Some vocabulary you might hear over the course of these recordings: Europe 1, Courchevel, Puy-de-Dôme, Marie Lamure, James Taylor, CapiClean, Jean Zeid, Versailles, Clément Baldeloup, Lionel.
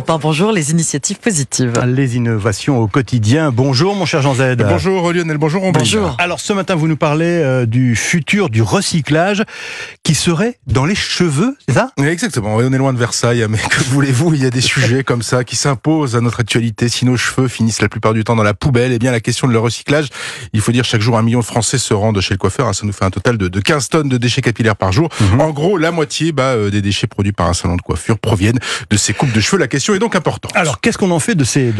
Europe 1, bonjour, les initiatives positives. Les innovations au quotidien. Bonjour mon cher Jean Zeid. Bonjour Lionel, bonjour Romain. Bonjour. Alors ce matin vous nous parlez du futur du recyclage qui serait dans les cheveux, c'est ça? Oui, exactement, on est loin de Versailles, mais que voulez-vous, il y a des sujets comme ça qui s'imposent à notre actualité. Si nos cheveux finissent la plupart du temps dans la poubelle, eh bien la question de leur recyclage, il faut dire chaque jour 1 million de Français se rendent chez le coiffeur, hein, ça nous fait un total de 15 tonnes de déchets capillaires par jour. En gros, la moitié des déchets produits par un salon de coiffure proviennent de ces coupes de cheveux. La question est donc importante. Alors, qu'est-ce qu'on en fait de ces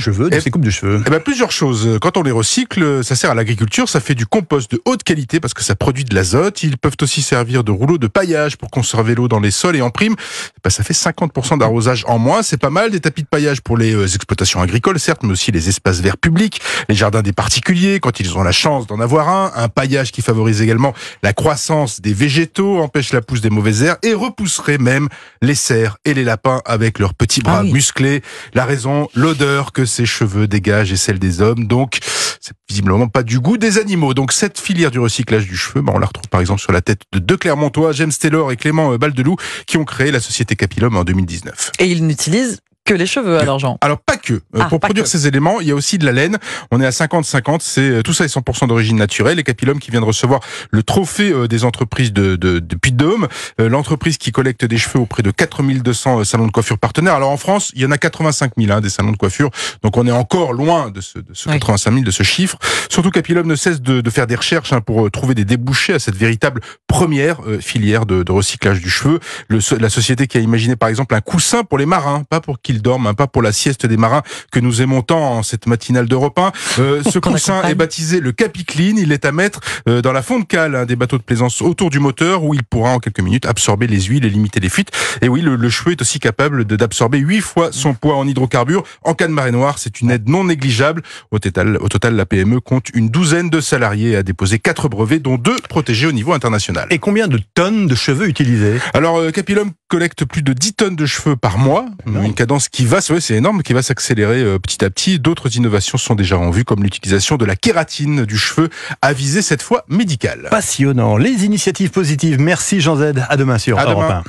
cheveux, de ces coupes de cheveux? Eh ben, plusieurs choses. Quand on les recycle, ça sert à l'agriculture, ça fait du compost de haute qualité parce que ça produit de l'azote. Ils peuvent aussi servir de rouleaux de paillage pour conserver l'eau dans les sols. Et en prime, ben, ça fait 50% d'arrosage en moins. C'est pas mal. Des tapis de paillage pour les exploitations agricoles, certes, mais aussi les espaces verts publics, les jardins des particuliers, quand ils ont la chance d'en avoir un. Un paillage qui favorise également la croissance des végétaux, empêche la pousse des mauvaises herbes et repousserait même les cerfs et les lapins avec leurs petits bras musclés. La raison, l'odeur que ses cheveux dégagent et celle des hommes. Donc, c'est visiblement pas du goût des animaux. Donc, cette filière du recyclage du cheveu, on la retrouve par exemple sur la tête de deux Clermontois, James Taylor et Clément Baldeloup, qui ont créé la société CapiClean en 2019. Et ils n'utilisent que les cheveux alors, Jean? Alors, pas que. Pour produire ces éléments, il y a aussi de la laine. On est à 50-50. C'est, tout ça est 100% d'origine naturelle. Et CapiClean qui vient de recevoir le trophée des entreprises de Puy-de-Dôme. L'entreprise qui collecte des cheveux auprès de 4200 salons de coiffure partenaires. Alors, en France, il y en a 85 000 des salons de coiffure. Donc, on est encore loin de ce 85 000, de ce chiffre. Surtout, CapiClean ne cesse de faire des recherches pour trouver des débouchés à cette véritable première filière de recyclage du cheveu. La société qui a imaginé, par exemple, un coussin pour les marins, pas pour qu'ils dorment, pas pour la sieste des marins que nous aimons tant en cette matinale d'Europe 1. Ce coussin est baptisé le CapiClean. Il est à mettre dans la fond de cale des bateaux de plaisance autour du moteur où il pourra en quelques minutes absorber les huiles et limiter les fuites. Et oui, le cheveu est aussi capable d'absorber 8 fois son poids en hydrocarbures. En cas de marée noire, c'est une aide non négligeable. Au total, la PME compte une douzaine de salariés à déposer 4 brevets, dont 2 protégés au niveau international. Et combien de tonnes de cheveux utilisés? Alors, CapiClean collecte plus de 10 tonnes de cheveux par mois. Une cadence qui va s'accélérer petit à petit. D'autres innovations sont déjà en vue, comme l'utilisation de la kératine du cheveu, à visée cette fois médicale. Passionnant. Les initiatives positives. Merci Jean Zeid. À demain sur Europe 1.